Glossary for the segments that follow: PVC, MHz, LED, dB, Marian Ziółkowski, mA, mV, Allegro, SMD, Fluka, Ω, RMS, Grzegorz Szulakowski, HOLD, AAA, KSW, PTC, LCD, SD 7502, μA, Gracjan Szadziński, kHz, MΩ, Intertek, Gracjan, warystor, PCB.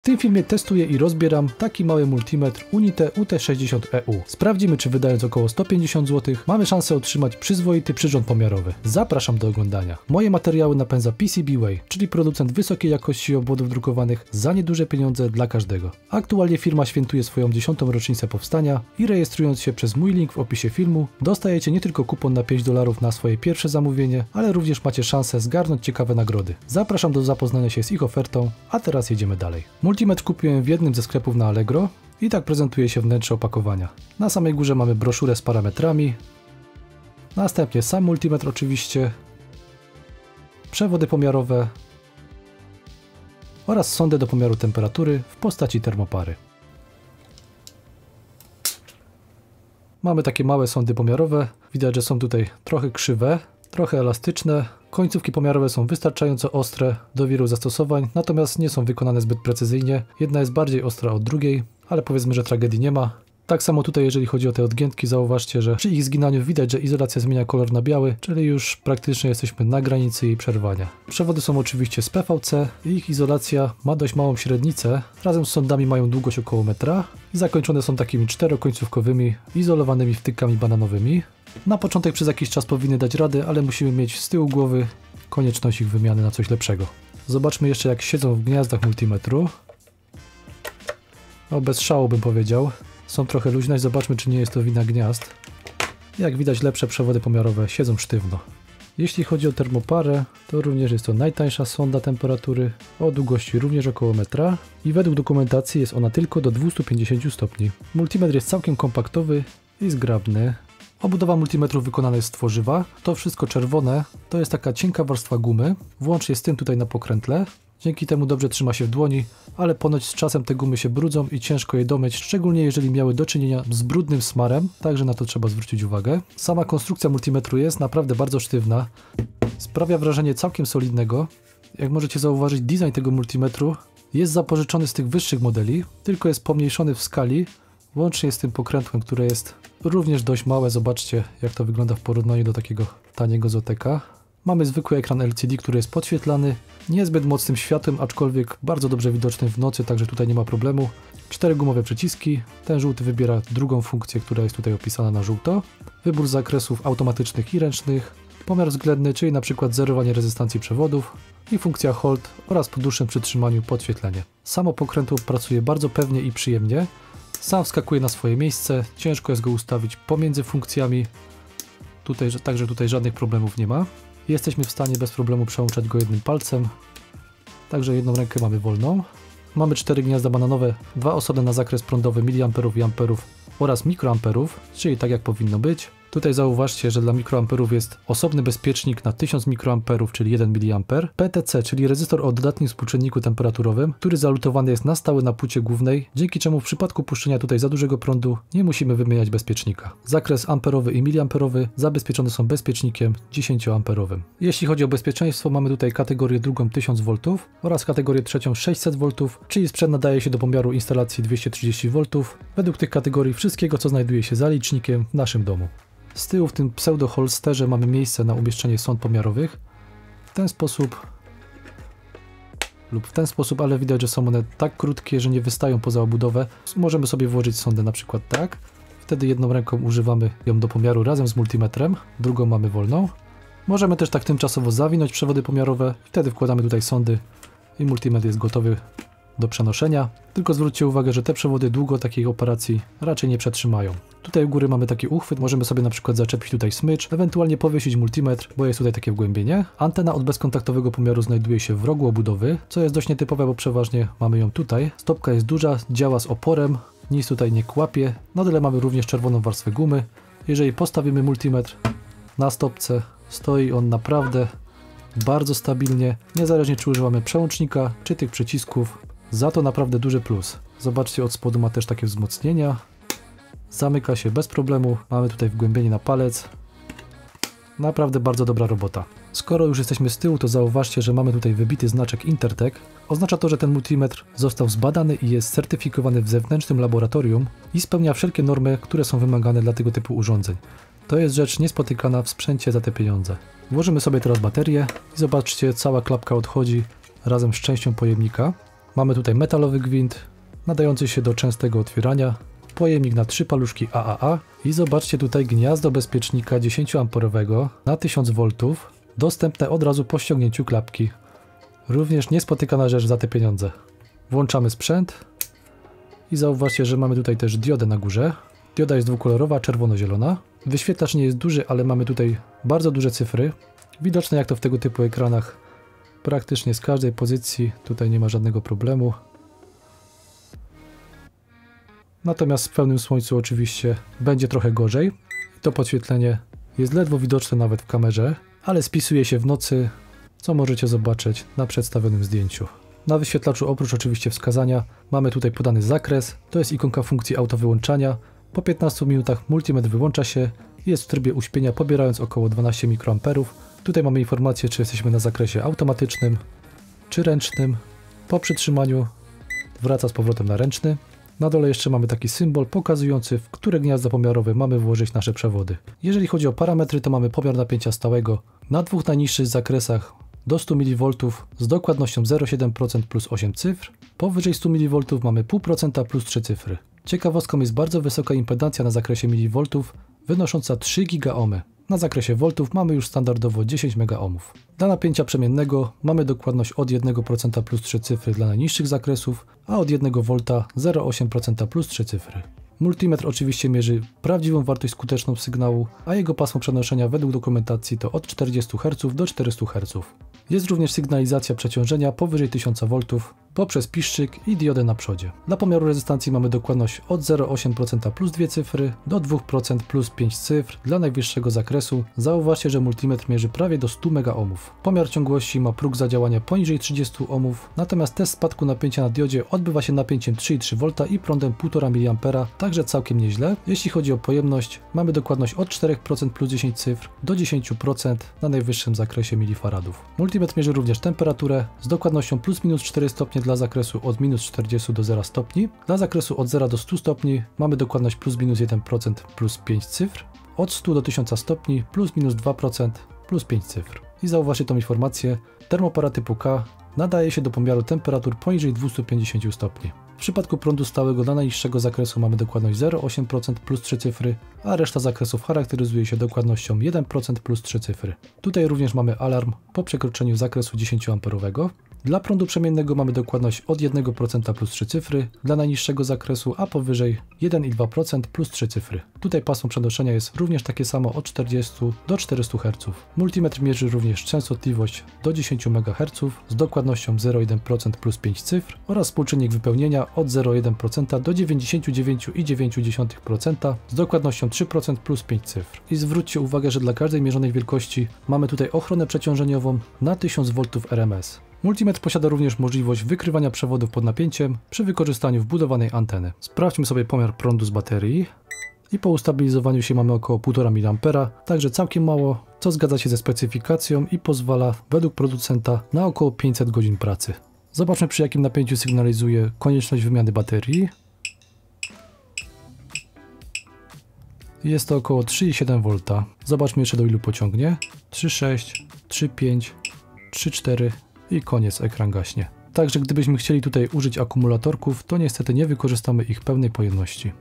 W tym filmie testuję i rozbieram taki mały multimetr UNI-T UT60EU. Sprawdzimy, czy wydając około 150 zł mamy szansę otrzymać przyzwoity przyrząd pomiarowy. Zapraszam do oglądania. Moje materiały napędza PCBWay, czyli producent wysokiej jakości obwodów drukowanych za nieduże pieniądze dla każdego. Aktualnie firma świętuje swoją 10. rocznicę powstania i rejestrując się przez mój link w opisie filmu, dostajecie nie tylko kupon na $5 na swoje pierwsze zamówienie, ale również macie szansę zgarnąć ciekawe nagrody. Zapraszam do zapoznania się z ich ofertą, a teraz jedziemy dalej. Multimetr kupiłem w jednym ze sklepów na Allegro i tak prezentuje się wnętrze opakowania. Na samej górze mamy broszurę z parametrami, następnie sam multimetr oczywiście, przewody pomiarowe oraz sondę do pomiaru temperatury w postaci termopary. Mamy takie małe sondy pomiarowe, widać, że są tutaj trochę krzywe, trochę elastyczne. Końcówki pomiarowe są wystarczająco ostre do wielu zastosowań, natomiast nie są wykonane zbyt precyzyjnie. Jedna jest bardziej ostra od drugiej, ale powiedzmy, że tragedii nie ma. Tak samo tutaj, jeżeli chodzi o te odgiętki, zauważcie, że przy ich zginaniu widać, że izolacja zmienia kolor na biały, czyli już praktycznie jesteśmy na granicy jej przerwania. Przewody są oczywiście z PVC i ich izolacja ma dość małą średnicę. Razem z sondami mają długość około metra i zakończone są takimi czterokońcówkowymi, izolowanymi wtykami bananowymi. Na początek przez jakiś czas powinny dać radę, ale musimy mieć z tyłu głowy konieczność ich wymiany na coś lepszego. Zobaczmy jeszcze, jak siedzą w gniazdach multimetru. No bez szału bym powiedział. Są trochę luźne i zobaczmy, czy nie jest to wina gniazd. Jak widać, lepsze przewody pomiarowe siedzą sztywno. Jeśli chodzi o termoparę, to również jest to najtańsza sonda temperatury o długości również około metra i według dokumentacji jest ona tylko do 250 stopni. Multimetr jest całkiem kompaktowy i zgrabny. Obudowa multimetru wykonana jest z tworzywa. To wszystko czerwone to jest taka cienka warstwa gumy, włącznie z tym tutaj na pokrętle. Dzięki temu dobrze trzyma się w dłoni, ale ponoć z czasem te gumy się brudzą i ciężko je domyć, szczególnie jeżeli miały do czynienia z brudnym smarem, także na to trzeba zwrócić uwagę. Sama konstrukcja multimetru jest naprawdę bardzo sztywna, sprawia wrażenie całkiem solidnego. Jak możecie zauważyć, design tego multimetru jest zapożyczony z tych wyższych modeli, tylko jest pomniejszony w skali, łącznie z tym pokrętłem, które jest również dość małe. Zobaczcie, jak to wygląda w porównaniu do takiego taniego złoteka. Mamy zwykły ekran LCD, który jest podświetlany niezbyt mocnym światłem, aczkolwiek bardzo dobrze widocznym w nocy, także tutaj nie ma problemu. 4 gumowe przyciski, ten żółty wybiera drugą funkcję, która jest tutaj opisana na żółto. Wybór zakresów automatycznych i ręcznych, pomiar względny, czyli na przykład zerowanie rezystancji przewodów i funkcja HOLD oraz po dłuższym przytrzymaniu podświetlenie. Samo pokrętło pracuje bardzo pewnie i przyjemnie. Sam wskakuje na swoje miejsce, ciężko jest go ustawić pomiędzy funkcjami, także tutaj żadnych problemów nie ma. Jesteśmy w stanie bez problemu przełączać go jednym palcem, także jedną rękę mamy wolną. Mamy 4 gniazda bananowe, 2 osobne na zakres prądowy miliamperów i amperów oraz mikroamperów, czyli tak jak powinno być. Tutaj zauważcie, że dla mikroamperów jest osobny bezpiecznik na 1000 mikroamperów, czyli 1 mA. PTC, czyli rezystor o dodatnim współczynniku temperaturowym, który zalutowany jest na stałe na płycie głównej, dzięki czemu w przypadku puszczenia tutaj za dużego prądu nie musimy wymieniać bezpiecznika. Zakres amperowy i miliamperowy zabezpieczone są bezpiecznikiem 10 amperowym. Jeśli chodzi o bezpieczeństwo, mamy tutaj kategorię drugą 1000 V oraz kategorię trzecią 600 V, czyli sprzęt nadaje się do pomiaru instalacji 230 V. Według tych kategorii wszystkiego, co znajduje się za licznikiem w naszym domu. Z tyłu w tym pseudo-holsterze mamy miejsce na umieszczenie sond pomiarowych. W ten sposób lub w ten sposób, ale widać, że są one tak krótkie, że nie wystają poza obudowę. Możemy sobie włożyć sondę na przykład tak. Wtedy jedną ręką używamy ją do pomiaru razem z multimetrem, drugą mamy wolną. Możemy też tak tymczasowo zawinąć przewody pomiarowe. Wtedy wkładamy tutaj sondy i multimetr jest gotowy do przenoszenia. Tylko zwróćcie uwagę, że te przewody długo takiej operacji raczej nie przetrzymają. Tutaj u góry mamy taki uchwyt, możemy sobie na przykład zaczepić tutaj smycz, ewentualnie powiesić multimetr, bo jest tutaj takie wgłębienie. Antena od bezkontaktowego pomiaru znajduje się w rogu obudowy, co jest dość nietypowe, bo przeważnie mamy ją tutaj. Stopka jest duża, działa z oporem, nic tutaj nie kłapie. Na dole mamy również czerwoną warstwę gumy. Jeżeli postawimy multimetr na stopce, stoi on naprawdę bardzo stabilnie, niezależnie czy używamy przełącznika, czy tych przycisków. Za to naprawdę duży plus. Zobaczcie, od spodu ma też takie wzmocnienia. Zamyka się bez problemu. Mamy tutaj wgłębienie na palec. Naprawdę bardzo dobra robota. Skoro już jesteśmy z tyłu, to zauważcie, że mamy tutaj wybity znaczek Intertek. Oznacza to, że ten multimetr został zbadany i jest certyfikowany w zewnętrznym laboratorium i spełnia wszelkie normy, które są wymagane dla tego typu urządzeń. To jest rzecz niespotykana w sprzęcie za te pieniądze. Włożymy sobie teraz baterię i zobaczcie, cała klapka odchodzi razem z częścią pojemnika. Mamy tutaj metalowy gwint, nadający się do częstego otwierania, pojemnik na 3 paluszki AAA i zobaczcie tutaj gniazdo bezpiecznika 10A na 1000V, dostępne od razu po ściągnięciu klapki. Również niespotykana rzecz za te pieniądze. Włączamy sprzęt i zauważcie, że mamy tutaj też diodę na górze. Dioda jest dwukolorowa, czerwono-zielona. Wyświetlacz nie jest duży, ale mamy tutaj bardzo duże cyfry. Widoczne jak to w tego typu ekranach. Praktycznie z każdej pozycji, tutaj nie ma żadnego problemu. Natomiast w pełnym słońcu oczywiście będzie trochę gorzej. To podświetlenie jest ledwo widoczne nawet w kamerze, ale spisuje się w nocy, co możecie zobaczyć na przedstawionym zdjęciu. Na wyświetlaczu oprócz oczywiście wskazania mamy tutaj podany zakres, to jest ikonka funkcji autowyłączania. Po 15 minutach multimetr wyłącza się, jest w trybie uśpienia pobierając około 12 mikroamperów. Tutaj mamy informację czy jesteśmy na zakresie automatycznym czy ręcznym. Po przytrzymaniu wraca z powrotem na ręczny. Na dole jeszcze mamy taki symbol pokazujący, w które gniazda pomiarowe mamy włożyć nasze przewody. Jeżeli chodzi o parametry, to mamy pomiar napięcia stałego na dwóch najniższych zakresach do 100 mV z dokładnością 0,7% plus 8 cyfr. Powyżej 100 mV mamy 0,5% plus 3 cyfry. Ciekawostką jest bardzo wysoka impedancja na zakresie mV wynosząca 3 GΩ. Na zakresie voltów mamy już standardowo 10 megaohmów. Dla napięcia przemiennego mamy dokładność od 1% plus 3 cyfry dla najniższych zakresów, a od 1 V 0,8% plus 3 cyfry. Multimetr oczywiście mierzy prawdziwą wartość skuteczną sygnału, a jego pasmo przenoszenia według dokumentacji to od 40 Hz do 400 Hz. Jest również sygnalizacja przeciążenia powyżej 1000 V poprzez piszczyk i diodę na przodzie. Dla pomiaru rezystancji mamy dokładność od 0,8% plus 2 cyfry do 2% plus 5 cyfr dla najwyższego zakresu. Zauważcie, że multimetr mierzy prawie do 100 megaohmów. Pomiar ciągłości ma próg zadziałania poniżej 30 ohmów, natomiast test spadku napięcia na diodzie odbywa się napięciem 3,3 V i prądem 1,5 mA, także całkiem nieźle. Jeśli chodzi o pojemność, mamy dokładność od 4% plus 10 cyfr do 10% na najwyższym zakresie milifaradów. Multimetr mierzy również temperaturę z dokładnością plus minus 4 stopnie dla zakresu od minus 40 do 0 stopni. Dla zakresu od 0 do 100 stopni mamy dokładność plus minus 1% plus 5 cyfr. Od 100 do 1000 stopni plus minus 2% plus 5 cyfr. I zauważcie tą informację, termopara typu K nadaje się do pomiaru temperatur poniżej 250 stopni. W przypadku prądu stałego dla najniższego zakresu mamy dokładność 0,8% plus 3 cyfry, a reszta zakresów charakteryzuje się dokładnością 1% plus 3 cyfry. Tutaj również mamy alarm po przekroczeniu zakresu 10A. Dla prądu przemiennego mamy dokładność od 1% plus 3 cyfry dla najniższego zakresu, a powyżej 1,2% plus 3 cyfry. Tutaj pasmo przenoszenia jest również takie samo od 40 do 400 Hz. Multimetr mierzy również częstotliwość do 10 MHz z dokładnością 0,1% plus 5 cyfr oraz współczynnik wypełnienia od 0,1% do 99,9% z dokładnością 3% plus 5 cyfr. I zwróćcie uwagę, że dla każdej mierzonej wielkości mamy tutaj ochronę przeciążeniową na 1000 V RMS. Multimetr posiada również możliwość wykrywania przewodów pod napięciem przy wykorzystaniu wbudowanej anteny. Sprawdźmy sobie pomiar prądu z baterii i po ustabilizowaniu się mamy około 1,5 mA, także całkiem mało, co zgadza się ze specyfikacją i pozwala według producenta na około 500 godzin pracy. Zobaczmy przy jakim napięciu sygnalizuje konieczność wymiany baterii. Jest to około 3,7 V. Zobaczmy jeszcze do ilu pociągnie. 3,6, 3,5, 3,4 i koniec, ekran gaśnie. Także gdybyśmy chcieli tutaj użyć akumulatorków, to niestety nie wykorzystamy ich pełnej pojemności.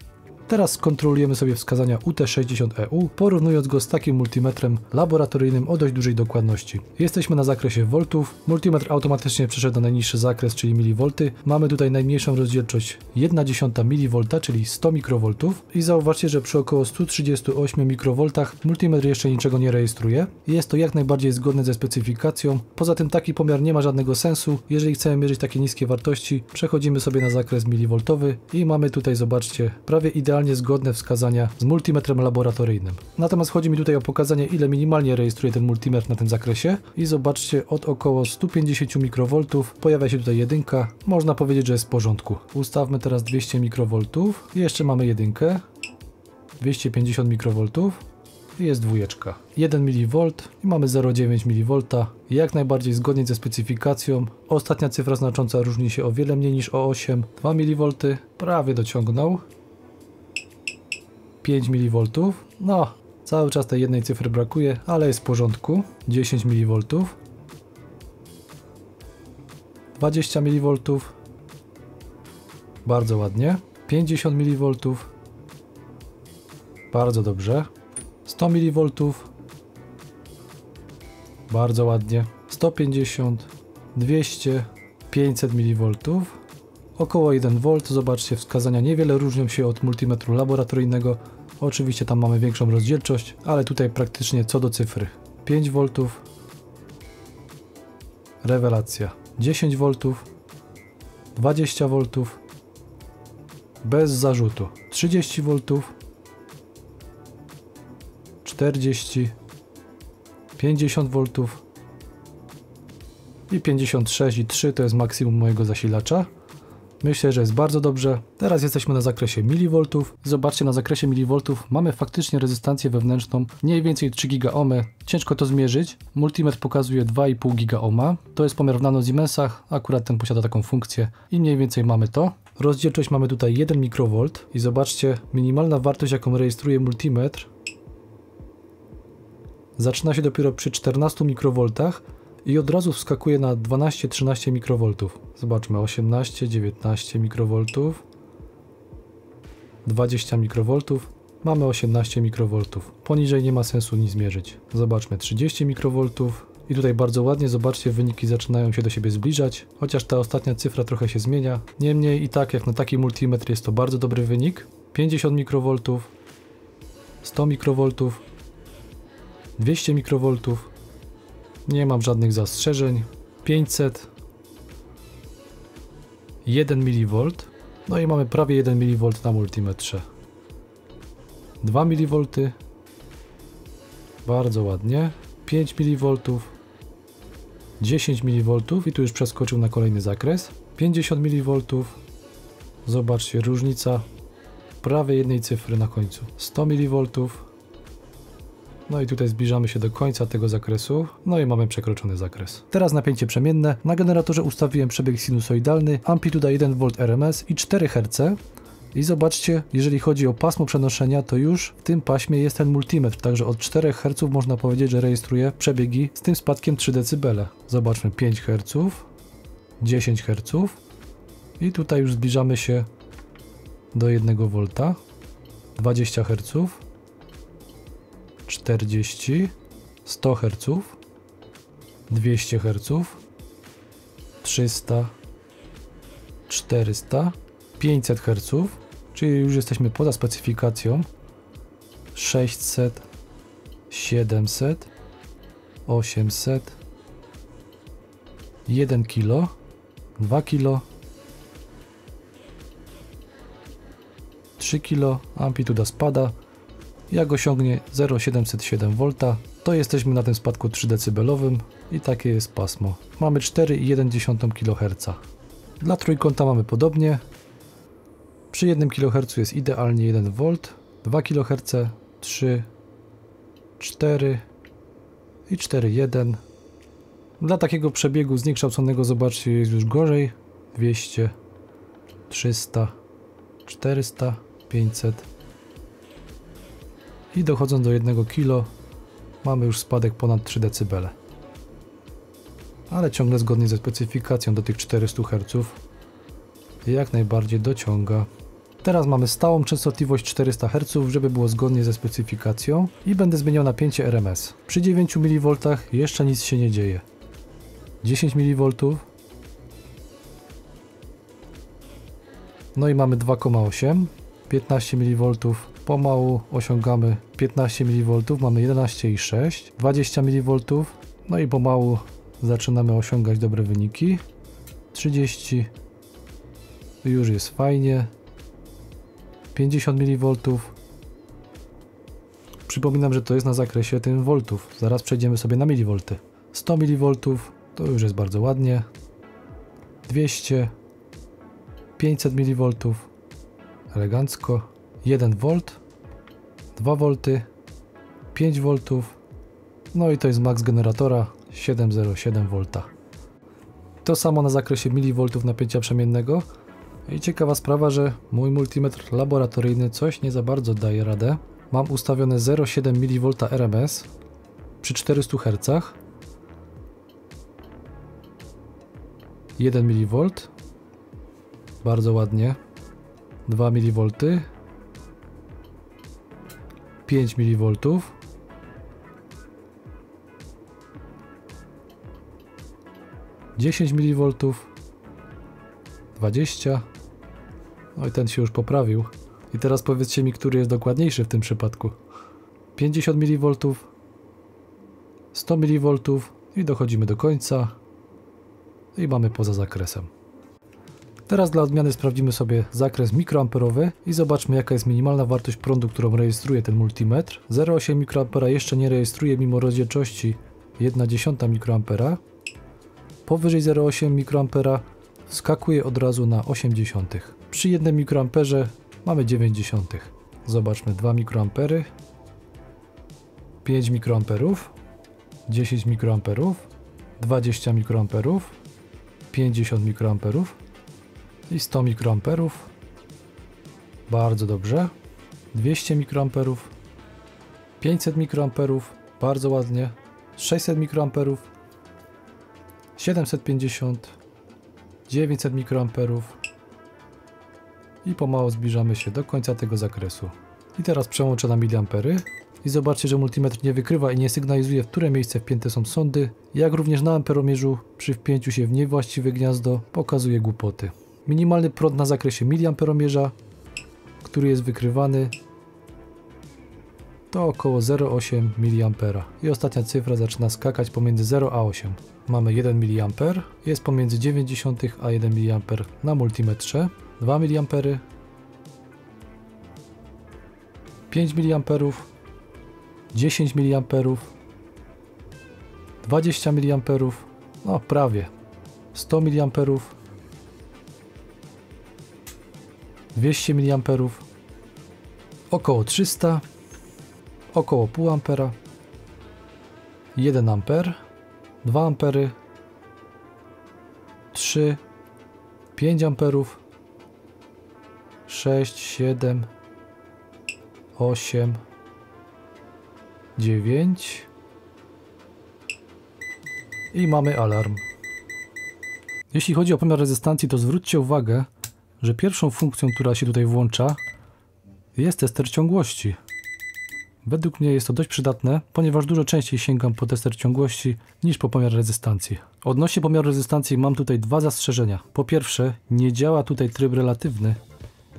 Teraz skontrolujemy sobie wskazania UT60EU, porównując go z takim multimetrem laboratoryjnym o dość dużej dokładności. Jesteśmy na zakresie voltów, multimetr automatycznie przeszedł na najniższy zakres, czyli milivolty. Mamy tutaj najmniejszą rozdzielczość 1/10 mV, czyli 100 mikrowoltów. I zauważcie, że przy około 138 mikrowoltach multimetr jeszcze niczego nie rejestruje. Jest to jak najbardziej zgodne ze specyfikacją. Poza tym taki pomiar nie ma żadnego sensu. Jeżeli chcemy mierzyć takie niskie wartości, przechodzimy sobie na zakres milivoltowy i mamy tutaj, zobaczcie, prawie idealnie zgodne wskazania z multimetrem laboratoryjnym. Natomiast chodzi mi tutaj o pokazanie, ile minimalnie rejestruje ten multimetr na tym zakresie i zobaczcie, od około 150 mikrowoltów pojawia się tutaj jedynka. Można powiedzieć, że jest w porządku. Ustawmy teraz 200 mikrowoltów i jeszcze mamy jedynkę. 250 mikrowoltów i jest dwójeczka. 1 mV i mamy 0,9 mV. Jak najbardziej zgodnie ze specyfikacją. Ostatnia cyfra znacząca różni się o wiele mniej niż o 8. 2 mV prawie dociągnął. 5 mV, no cały czas tej jednej cyfry brakuje, ale jest w porządku. 10 mV, 20 mV, bardzo ładnie. 50 mV, bardzo dobrze. 100 mV, bardzo ładnie. 150, 200, 500 mV, około 1 V. Zobaczcie, wskazania niewiele różnią się od multimetru laboratoryjnego. Oczywiście tam mamy większą rozdzielczość, ale tutaj praktycznie co do cyfry. 5 V, rewelacja. 10 V, 20 V, bez zarzutu. 30 V, 40, 50 V i 56,3 to jest maksimum mojego zasilacza. Myślę, że jest bardzo dobrze. Teraz jesteśmy na zakresie mV. Zobaczcie, na zakresie mV mamy faktycznie rezystancję wewnętrzną mniej więcej 3 GΩ. Ciężko to zmierzyć. Multimetr pokazuje 2,5 GΩ. To jest pomiar w nanosiemensach. Akurat ten posiada taką funkcję i mniej więcej mamy to. Rozdzielczość mamy tutaj 1 mikrowolt i zobaczcie, minimalna wartość, jaką rejestruje multimetr, zaczyna się dopiero przy 14 mikrowoltach i od razu wskakuje na 12-13 mikrowoltów. Zobaczmy, 18-19 mikrowoltów, 20 mikrowoltów, mamy 18 mikrowoltów. Poniżej nie ma sensu nic mierzyć. Zobaczmy, 30 mikrowoltów i tutaj bardzo ładnie, zobaczcie, wyniki zaczynają się do siebie zbliżać, chociaż ta ostatnia cyfra trochę się zmienia. Niemniej i tak, jak na taki multimetr, jest to bardzo dobry wynik. 50 mikrowoltów, 100 mikrowoltów, 200 mikrowoltów, nie mam żadnych zastrzeżeń. 500, 1 mV, no i mamy prawie 1 mV na multimetrze. 2 mV, bardzo ładnie. 5 mV, 10 mV i tu już przeskoczył na kolejny zakres. 50 mV, zobaczcie, różnica prawie jednej cyfry na końcu. 100 mV. No i tutaj zbliżamy się do końca tego zakresu, no i mamy przekroczony zakres. Teraz napięcie przemienne. Na generatorze ustawiłem przebieg sinusoidalny, amplituda 1 V RMS i 4 Hz. I zobaczcie, jeżeli chodzi o pasmo przenoszenia, to już w tym paśmie jest ten multimetr, także od 4 Hz można powiedzieć, że rejestruje przebiegi z tym spadkiem 3 dB. Zobaczmy, 5 Hz, 10 Hz i tutaj już zbliżamy się do 1 V, 20 Hz, 40, 100 Hz, 200 Hz, 300, 400, 500 Hz, czyli już jesteśmy poza specyfikacją, 600, 700, 800, 1 kilo, 2 kilo, 3 kilo, amplituda spada. Jak osiągnie 0,707 V, to jesteśmy na tym spadku 3 decybelowym i takie jest pasmo. Mamy 4,1 kHz. Dla trójkąta mamy podobnie. Przy 1 kHz jest idealnie 1 V, 2 kHz, 3, 4 i 4,1. Dla takiego przebiegu zniekształconego, zobaczcie, jest już gorzej. 200, 300, 400, 500. I dochodząc do 1 kilo mamy już spadek ponad 3 dB. Ale ciągle zgodnie ze specyfikacją do tych 400 Hz jak najbardziej dociąga. Teraz mamy stałą częstotliwość 400 Hz, żeby było zgodnie ze specyfikacją i będę zmieniał napięcie RMS. Przy 9 mV jeszcze nic się nie dzieje. 10 mV. No i mamy 2,8, 15 mV. Pomału osiągamy 15 mV, mamy 11,6, 20 mV, no i pomału zaczynamy osiągać dobre wyniki. 30, już jest fajnie. 50 mV. Przypominam, że to jest na zakresie tym voltów, zaraz przejdziemy sobie na milivolty. 100 mV, to już jest bardzo ładnie. 200, 500 mV, elegancko. 1 V, 2 V, 5 V, no i to jest max generatora 707 V. To samo na zakresie mV napięcia przemiennego. I ciekawa sprawa, że mój multimetr laboratoryjny coś nie za bardzo daje radę. Mam ustawione 0,7 mV RMS przy 400 Hz, 1 mV, bardzo ładnie, 2 mV, 5 mV, 10 mV, 20. Oj, ten się już poprawił. I teraz powiedzcie mi, który jest dokładniejszy w tym przypadku. 50 mV, 100 mV i dochodzimy do końca i mamy poza zakresem. Teraz dla odmiany sprawdzimy sobie zakres mikroamperowy i zobaczmy, jaka jest minimalna wartość prądu, którą rejestruje ten multimetr. 0,8 mikroampera jeszcze nie rejestruje mimo rozdzielczości 1,1 mikroampera. Powyżej 0,8 mikroampera skakuje od razu na 0,8. Przy 1 mikroamperze mamy 0,9. Zobaczmy 2 mikroampery, 5 mikroamperów, 10 mikroamperów, 20 mikroamperów, 50 mikroamperów i 100 mikroamperów. Bardzo dobrze. 200 mikroamperów, 500 mikroamperów, bardzo ładnie. 600 mikroamperów, 750, 900 mikroamperów i pomału zbliżamy się do końca tego zakresu. I teraz przełączę na miliampery. I zobaczcie, że multimetr nie wykrywa i nie sygnalizuje, w które miejsce wpięte są sondy, jak również na amperomierzu przy wpięciu się w niewłaściwe gniazdo pokazuje głupoty. Minimalny prąd na zakresie miliamperomierza, który jest wykrywany, to około 0,8 mA. I ostatnia cyfra zaczyna skakać pomiędzy 0 a 8. Mamy 1 mA, jest pomiędzy 0,9 a 1 mA na multimetrze, 2 mA, 5 mA, 10 mA, 20 mA, no prawie 100 mA, 200 mA, około 300, około 0,5 A, 1 A, 2 A, 3, 5 A, 6, 7, 8, 9 i mamy alarm. Jeśli chodzi o pomiar rezystancji, to zwróćcie uwagę, że pierwszą funkcją, która się tutaj włącza, jest tester ciągłości. Według mnie jest to dość przydatne, ponieważ dużo częściej sięgam po tester ciągłości niż po pomiar rezystancji. Odnośnie pomiaru rezystancji mam tutaj dwa zastrzeżenia. Po pierwsze, nie działa tutaj tryb relatywny.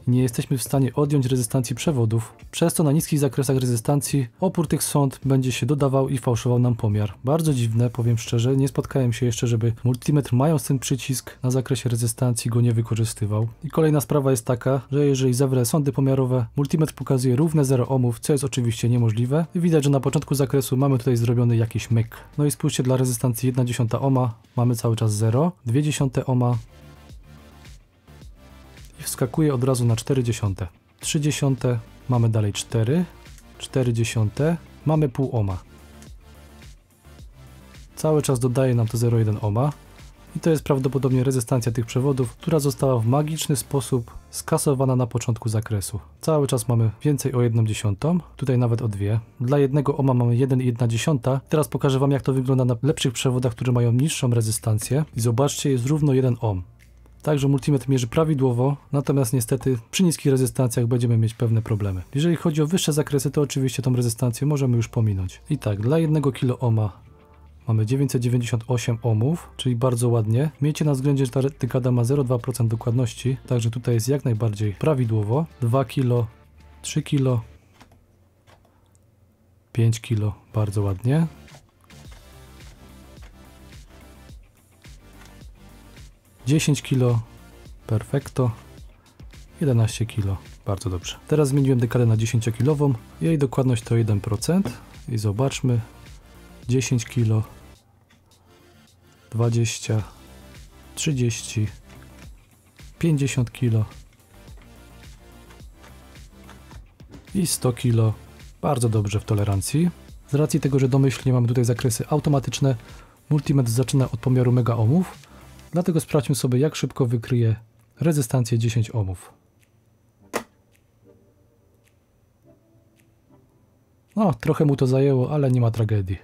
Nie jesteśmy w stanie odjąć rezystancji przewodów, przez co na niskich zakresach rezystancji opór tych sond będzie się dodawał i fałszował nam pomiar. Bardzo dziwne, powiem szczerze, nie spotkałem się jeszcze, żeby multimetr mając ten przycisk na zakresie rezystancji go nie wykorzystywał. I kolejna sprawa jest taka, że jeżeli zawrę sondy pomiarowe, multimetr pokazuje równe 0 ohmów, co jest oczywiście niemożliwe i widać, że na początku zakresu mamy tutaj zrobiony jakiś myk. No i spójrzcie, dla rezystancji 0,1 ohma mamy cały czas 0, 0,2 ohma, i wskakuje od razu na 0,4. 0,3, mamy dalej 4, 0,4, mamy 0,5 ohma. Cały czas dodaje nam to 0,1 ohma i to jest prawdopodobnie rezystancja tych przewodów, która została w magiczny sposób skasowana na początku zakresu. Cały czas mamy więcej o 0,1, tutaj nawet o 2. Dla 1 ohma mamy 1,1. Teraz pokażę Wam, jak to wygląda na lepszych przewodach, które mają niższą rezystancję i zobaczcie, jest równo 1 ohm. Także multimetr mierzy prawidłowo, natomiast niestety przy niskich rezystancjach będziemy mieć pewne problemy. Jeżeli chodzi o wyższe zakresy, to oczywiście tą rezystancję możemy już pominąć. I tak, dla 1 kOhma mamy 998 ohmów, czyli bardzo ładnie. Miejcie na względzie, że ta dekada ma 0,2% dokładności, także tutaj jest jak najbardziej prawidłowo. 2 kilo, 3 kilo, 5 kilo, bardzo ładnie. 10 kg, perfekto, 11 kg, bardzo dobrze. Teraz zmieniłem dekadę na 10 kg, jej dokładność to 1% i zobaczmy, 10 kg, 20, 30, 50 kg i 100 kg, bardzo dobrze w tolerancji. Z racji tego, że domyślnie mamy tutaj zakresy automatyczne, multimetr zaczyna od pomiaru megaohmów. Dlatego sprawdźmy sobie, jak szybko wykryje rezystancję 10 ohmów. No, trochę mu to zajęło, ale nie ma tragedii.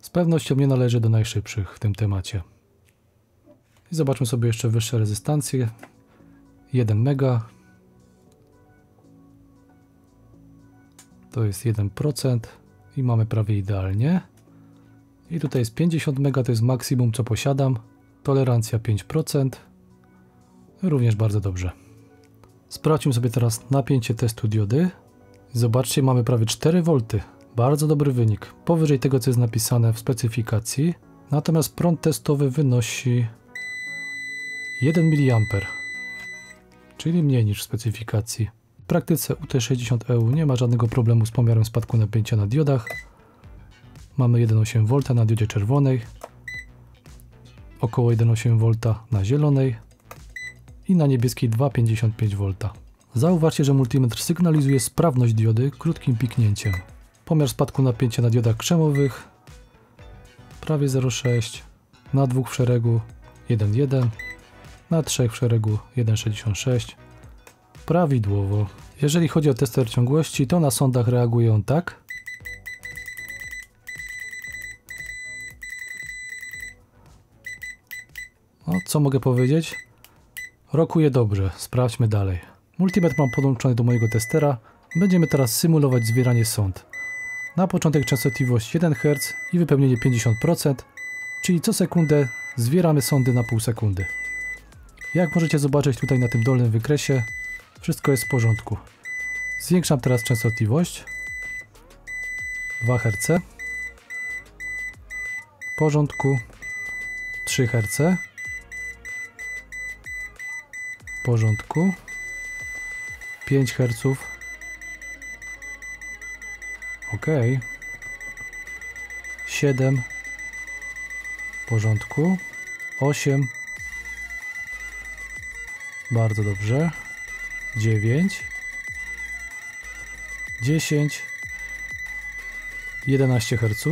Z pewnością nie należy do najszybszych w tym temacie. I zobaczmy sobie jeszcze wyższe rezystancje. 1 mega. To jest 1% i mamy prawie idealnie. I tutaj jest 50 mega, to jest maksimum co posiadam. Tolerancja 5%. Również bardzo dobrze. Sprawdźmy sobie teraz napięcie testu diody. Zobaczcie, mamy prawie 4 V. Bardzo dobry wynik. Powyżej tego, co jest napisane w specyfikacji. Natomiast prąd testowy wynosi 1 mA. Czyli mniej niż w specyfikacji. W praktyce UT60EU nie ma żadnego problemu z pomiarem spadku napięcia na diodach. Mamy 1,8 V na diodzie czerwonej, około 1,8 V na zielonej i na niebieskiej 2,55 V. Zauważcie, że multimetr sygnalizuje sprawność diody krótkim piknięciem. Pomiar spadku napięcia na diodach krzemowych prawie 0,6, na dwóch w szeregu 1,1, na trzech w szeregu 1,66. Prawidłowo. Jeżeli chodzi o tester ciągłości, to na sondach reaguje on tak. No, co mogę powiedzieć? Rokuje dobrze. Sprawdźmy dalej. Multimetr mam podłączony do mojego testera. Będziemy teraz symulować zwieranie sond. Na początek częstotliwość 1 Hz i wypełnienie 50%, czyli co sekundę zwieramy sondy na pół sekundy. Jak możecie zobaczyć tutaj na tym dolnym wykresie, wszystko jest w porządku. Zwiększam teraz częstotliwość 2 Hz, w porządku, 3 Hz, w porządku, 5 Hz, ok, 7, w porządku, 8, bardzo dobrze, 9, 10, 11 Hz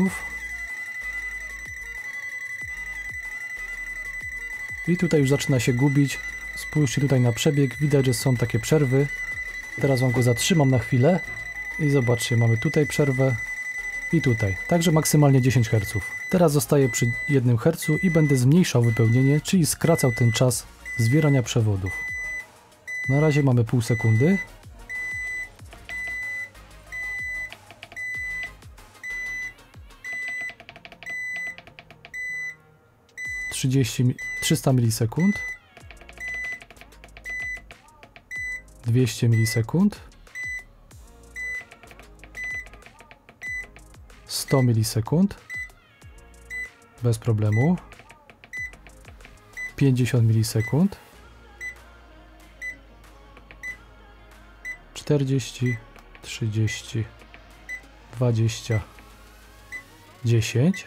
i tutaj już zaczyna się gubić. Spójrzcie tutaj na przebieg, widać, że są takie przerwy. Teraz wam go zatrzymam na chwilę i zobaczcie, mamy tutaj przerwę i tutaj, także maksymalnie 10 Hz. Teraz zostaję przy 1 Hz i będę zmniejszał wypełnienie, czyli skracał ten czas zwierania przewodów. Na razie mamy pół sekundy. Trzysta milisekund. 200 milisekund. 100 milisekund. Bez problemu. 50 milisekund. 40, 30, 20, 10.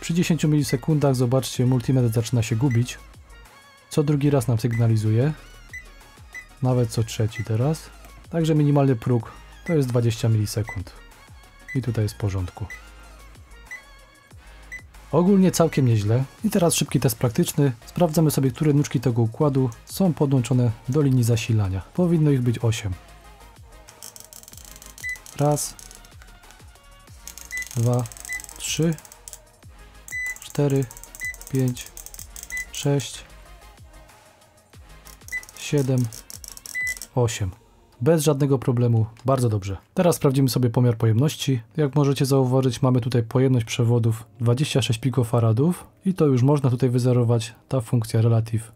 Przy 10 milisekundach zobaczcie, multimetr zaczyna się gubić. Co drugi raz nam sygnalizuje. Nawet co trzeci teraz. Także minimalny próg to jest 20 milisekund. I tutaj jest w porządku. Ogólnie całkiem nieźle. I teraz szybki test praktyczny. Sprawdzamy sobie, które nóżki tego układu są podłączone do linii zasilania. Powinno ich być 8. Raz, dwa, trzy, cztery, pięć, sześć, siedem, 8. Bez żadnego problemu, bardzo dobrze. Teraz sprawdzimy sobie pomiar pojemności. Jak możecie zauważyć, mamy tutaj pojemność przewodów 26 pikofaradów i to już można tutaj wyzerować. Ta funkcja relative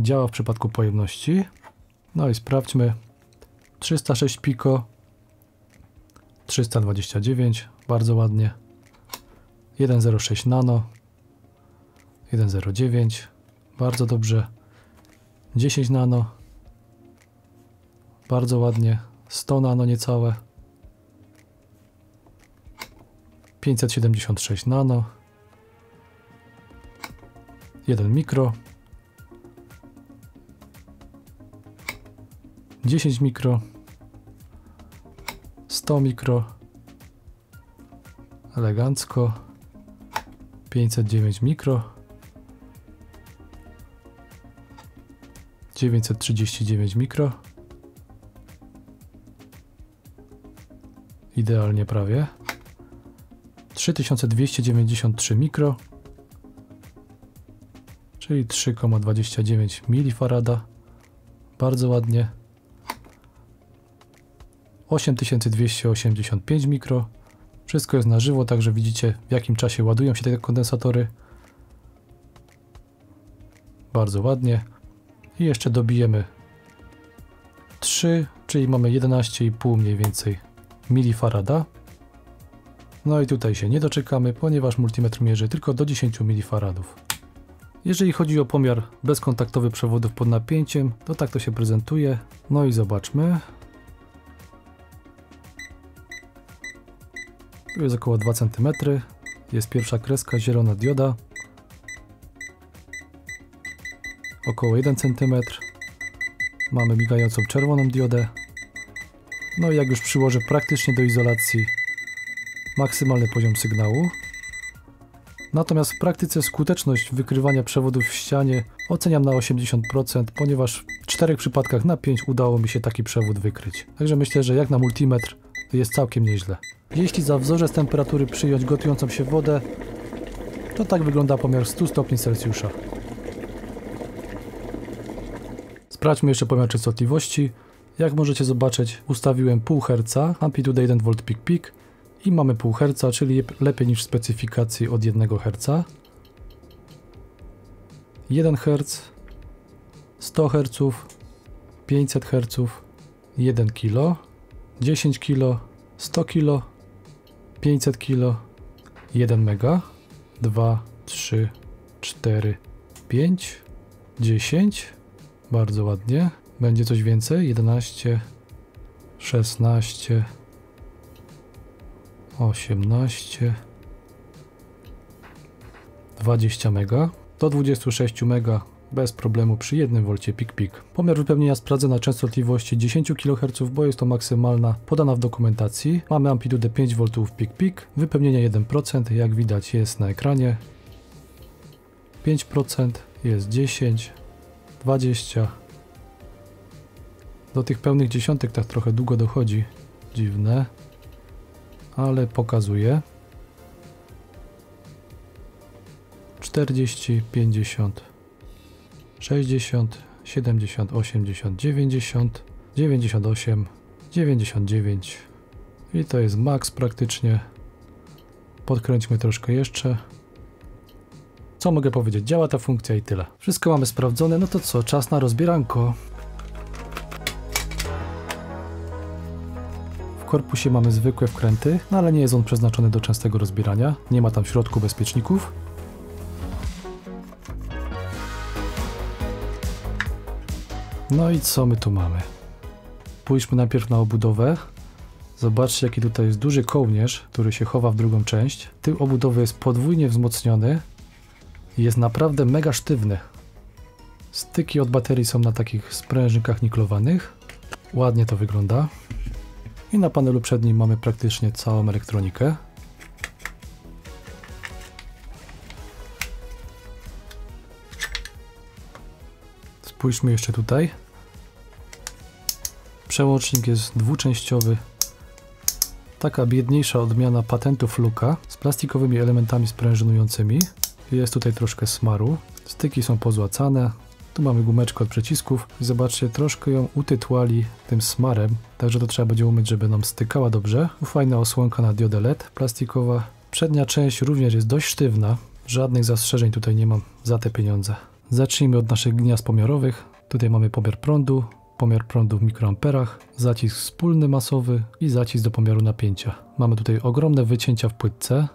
działa w przypadku pojemności. No i sprawdźmy. 306 piko, 329, bardzo ładnie. 1,06 nano, 1,09, bardzo dobrze. 10 nano, bardzo ładnie. 100 nano niecałe, 576 nano, 1 mikro, 10 mikro, 100 mikro, elegancko, 509 mikro, 939 mikro. Idealnie prawie. 3293 mikro, czyli 3,29 mF. Bardzo ładnie. 8285 mikro. Wszystko jest na żywo, także widzicie, w jakim czasie ładują się te kondensatory. Bardzo ładnie. I jeszcze dobijemy 3, czyli mamy 11,5 mniej więcej milifarada. No i tutaj się nie doczekamy, ponieważ multimetr mierzy tylko do 10 milifaradów. Jeżeli chodzi o pomiar bezkontaktowy przewodów pod napięciem, to tak to się prezentuje. No i zobaczmy. Tu jest około 2 cm. Jest pierwsza kreska, zielona dioda. Około 1 cm. Mamy migającą czerwoną diodę. No i jak już przyłożę praktycznie do izolacji, maksymalny poziom sygnału. Natomiast w praktyce skuteczność wykrywania przewodów w ścianie oceniam na 80%, ponieważ w 4 przypadkach na 5 udało mi się taki przewód wykryć. Także myślę, że jak na multimetr jest całkiem nieźle. Jeśli za wzorzec temperatury przyjąć gotującą się wodę, to tak wygląda pomiar 100 stopni Celsjusza. Sprawdźmy jeszcze pomiar częstotliwości. Jak możecie zobaczyć, ustawiłem 0,5 Hz, amplitudę 1 V pik-pik i mamy 0,5 Hz, czyli lepiej niż w specyfikacji od 1 Hz. 1 Hz, 100 Hz, 500 Hz, 1 kilo, 10 kilo, 100 kilo, 500 kilo, 1 mega, 2, 3, 4, 5, 10, bardzo ładnie, będzie coś więcej, 11, 16, 18, 20 mega, do 26 mega bez problemu przy 1 V pik-pik. Pomiar wypełnienia sprawdzę na częstotliwości 10 kHz, bo jest to maksymalna podana w dokumentacji. Mamy amplitudę 5 V pik-pik, wypełnienie 1%, jak widać jest na ekranie. 5% jest 10, 20. Do tych pełnych dziesiątek tak trochę długo dochodzi. Dziwne, ale pokazuje. 40, 50. 60, 70, 80, 90, 98, 99 i to jest max praktycznie. Podkręćmy troszkę jeszcze. Co mogę powiedzieć? Działa ta funkcja i tyle. Wszystko mamy sprawdzone, no to co? Czas na rozbieranko. W korpusie mamy zwykłe wkręty, no ale nie jest on przeznaczony do częstego rozbierania. Nie ma tam w środku bezpieczników. No i co my tu mamy? Pójdźmy najpierw na obudowę. Zobaczcie, jaki tutaj jest duży kołnierz, który się chowa w drugą część. Tył obudowy jest podwójnie wzmocniony. Jest naprawdę mega sztywny. Styki od baterii są na takich sprężnikach niklowanych. Ładnie to wygląda. I na panelu przednim mamy praktycznie całą elektronikę. Spójrzmy jeszcze tutaj. Przełącznik jest dwuczęściowy. Taka biedniejsza odmiana patentu Fluka z plastikowymi elementami sprężynującymi. Jest tutaj troszkę smaru. Styki są pozłacane. Tu mamy gumeczkę od przycisków. Zobaczcie, troszkę ją utytłali tym smarem. Także to trzeba będzie umyć, żeby nam stykała dobrze. Tu fajna osłonka na diodę LED plastikowa. Przednia część również jest dość sztywna. Żadnych zastrzeżeń tutaj nie mam za te pieniądze. Zacznijmy od naszych gniazd pomiarowych. Tutaj mamy pomiar prądu w mikroamperach, zacisk wspólny masowy i zacisk do pomiaru napięcia. Mamy tutaj ogromne wycięcia w płytce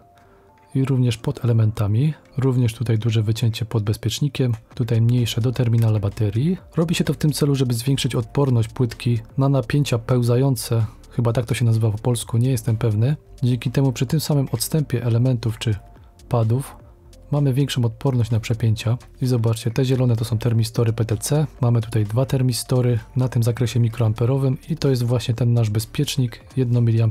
i również pod elementami. Również tutaj duże wycięcie pod bezpiecznikiem, tutaj mniejsze do terminala baterii. Robi się to w tym celu, żeby zwiększyć odporność płytki na napięcia pełzające. Chyba tak to się nazywa po polsku, nie jestem pewny. Dzięki temu przy tym samym odstępie elementów czy padów mamy większą odporność na przepięcia. I zobaczcie, te zielone to są termistory PTC. Mamy tutaj 2 termistory na tym zakresie mikroamperowym i to jest właśnie ten nasz bezpiecznik 1 mA.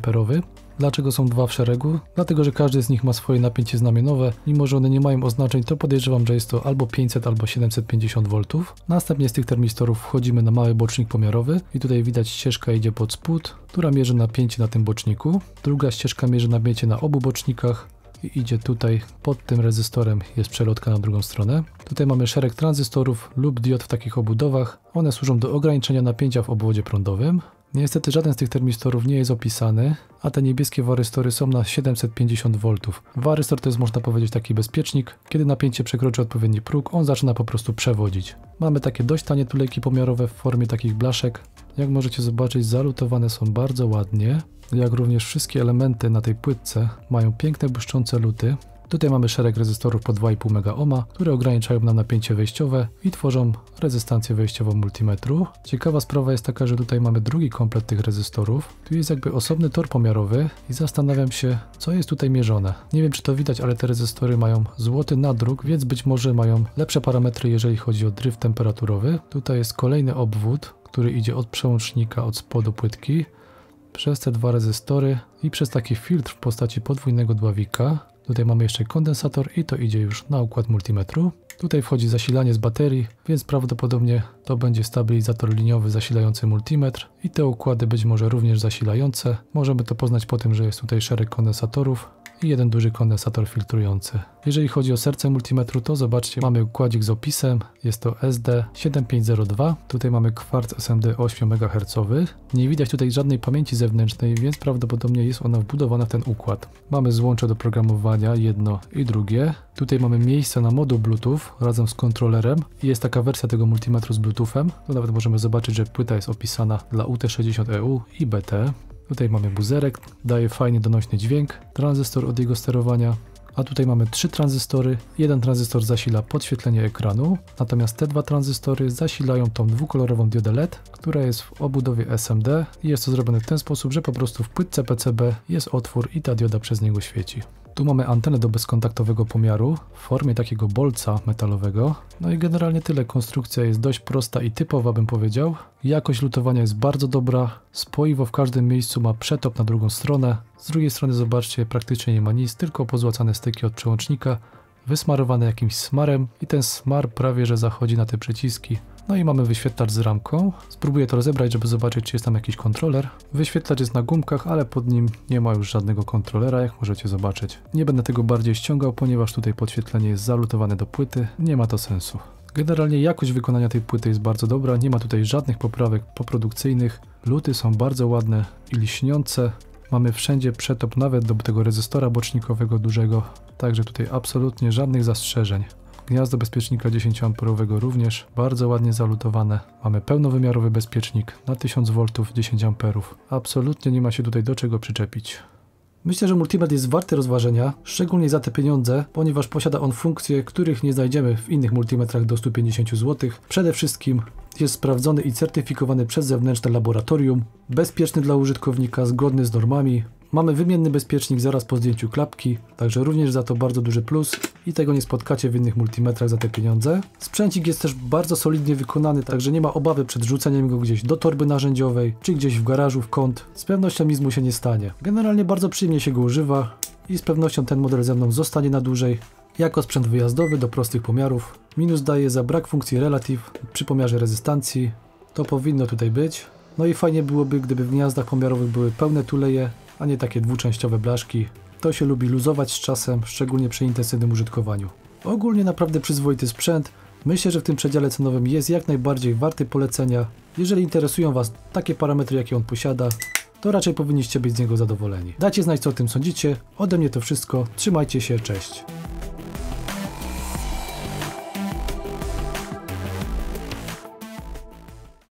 Dlaczego są 2 w szeregu? Dlatego, że każdy z nich ma swoje napięcie znamionowe. Mimo że one nie mają oznaczeń, to podejrzewam, że jest to albo 500, albo 750 V. Następnie z tych termistorów wchodzimy na mały bocznik pomiarowy i tutaj widać, ścieżka idzie pod spód, która mierzy napięcie na tym boczniku. Druga ścieżka mierzy napięcie na obu bocznikach. i idzie tutaj pod tym rezystorem, jest przelotka na drugą stronę. Tutaj mamy szereg tranzystorów lub diod w takich obudowach. One służą do ograniczenia napięcia w obwodzie prądowym. Niestety żaden z tych termistory nie jest opisany, a te niebieskie warystory są na 750 V. Warystor to jest, można powiedzieć, taki bezpiecznik. Kiedy napięcie przekroczy odpowiedni próg, on zaczyna po prostu przewodzić. Mamy takie dość tanie tulejki pomiarowe w formie takich blaszek. Jak możecie zobaczyć, zalutowane są bardzo ładnie, jak również wszystkie elementy na tej płytce mają piękne błyszczące luty. Tutaj mamy szereg rezystorów po 2,5 MΩ, które ograniczają nam napięcie wejściowe i tworzą rezystancję wejściową multimetru. Ciekawa sprawa jest taka, że tutaj mamy drugi komplet tych rezystorów. Tu jest jakby osobny tor pomiarowy i zastanawiam się, co jest tutaj mierzone. Nie wiem, czy to widać, ale te rezystory mają złoty nadruk, więc być może mają lepsze parametry, jeżeli chodzi o dryf temperaturowy. Tutaj jest kolejny obwód, który idzie od przełącznika od spodu płytki, przez te dwa rezystory i przez taki filtr w postaci podwójnego dławika. Tutaj mamy jeszcze kondensator i to idzie już na układ multimetru. Tutaj wchodzi zasilanie z baterii, więc prawdopodobnie to będzie stabilizator liniowy zasilający multimetr i te układy być może również zasilające. Możemy to poznać po tym, że jest tutaj szereg kondensatorów i jeden duży kondensator filtrujący. Jeżeli chodzi o serce multimetru, to zobaczcie, mamy układzik z opisem, jest to SD 7502, tutaj mamy kwarc SMD 8 MHz. Nie widać tutaj żadnej pamięci zewnętrznej, więc prawdopodobnie jest ona wbudowana w ten układ. Mamy złącze do programowania, jedno i drugie. Tutaj mamy miejsce na moduł Bluetooth razem z kontrolerem i jest taka wersja tego multimetru z Bluetoothem. Tu nawet możemy zobaczyć, że płyta jest opisana dla UT60EU i BT. Tutaj mamy buzerek, daje fajny donośny dźwięk, tranzystor od jego sterowania, a tutaj mamy 3 tranzystory, jeden tranzystor zasila podświetlenie ekranu, natomiast te dwa tranzystory zasilają tą dwukolorową diodę LED, która jest w obudowie SMD i jest to zrobione w ten sposób, że po prostu w płytce PCB jest otwór i ta dioda przez niego świeci. Tu mamy antenę do bezkontaktowego pomiaru w formie takiego bolca metalowego. No i generalnie tyle. Konstrukcja jest dość prosta i typowa, bym powiedział. Jakość lutowania jest bardzo dobra. Spoiwo w każdym miejscu ma przetop na drugą stronę. Z drugiej strony zobaczcie, praktycznie nie ma nic, tylko pozłacane styki od przełącznika, wysmarowane jakimś smarem i ten smar prawie że zachodzi na te przyciski. No i mamy wyświetlacz z ramką. Spróbuję to rozebrać, żeby zobaczyć, czy jest tam jakiś kontroler. Wyświetlacz jest na gumkach, ale pod nim nie ma już żadnego kontrolera, jak możecie zobaczyć. Nie będę tego bardziej ściągał, ponieważ tutaj podświetlenie jest zalutowane do płyty. Nie ma to sensu. Generalnie jakość wykonania tej płyty jest bardzo dobra, nie ma tutaj żadnych poprawek poprodukcyjnych. Luty są bardzo ładne i lśniące. Mamy wszędzie przetop nawet do tego rezystora bocznikowego dużego, także tutaj absolutnie żadnych zastrzeżeń. Gniazdo bezpiecznika 10A również bardzo ładnie zalutowane. Mamy pełnowymiarowy bezpiecznik na 1000 V 10A. Absolutnie nie ma się tutaj do czego przyczepić. Myślę, że multimetr jest warty rozważenia, szczególnie za te pieniądze, ponieważ posiada on funkcje, których nie znajdziemy w innych multimetrach do 150 zł. Przede wszystkim jest sprawdzony i certyfikowany przez zewnętrzne laboratorium, bezpieczny dla użytkownika, zgodny z normami. Mamy wymienny bezpiecznik zaraz po zdjęciu klapki, także również za to bardzo duży plus i tego nie spotkacie w innych multimetrach za te pieniądze. Sprzęcik jest też bardzo solidnie wykonany, także nie ma obawy przed rzuceniem go gdzieś do torby narzędziowej, czy gdzieś w garażu, w kąt. Z pewnością nic mu się nie stanie. Generalnie bardzo przyjemnie się go używa i z pewnością ten model ze mną zostanie na dłużej. Jako sprzęt wyjazdowy do prostych pomiarów. Minus daje za brak funkcji relative przy pomiarze rezystancji. To powinno tutaj być. No i fajnie byłoby, gdyby w gniazdach pomiarowych były pełne tuleje, a nie takie dwuczęściowe blaszki. To się lubi luzować z czasem, szczególnie przy intensywnym użytkowaniu. Ogólnie naprawdę przyzwoity sprzęt. Myślę, że w tym przedziale cenowym jest jak najbardziej warty polecenia. Jeżeli interesują Was takie parametry, jakie on posiada, to raczej powinniście być z niego zadowoleni. Dajcie znać, co o tym sądzicie. Ode mnie to wszystko. Trzymajcie się, cześć.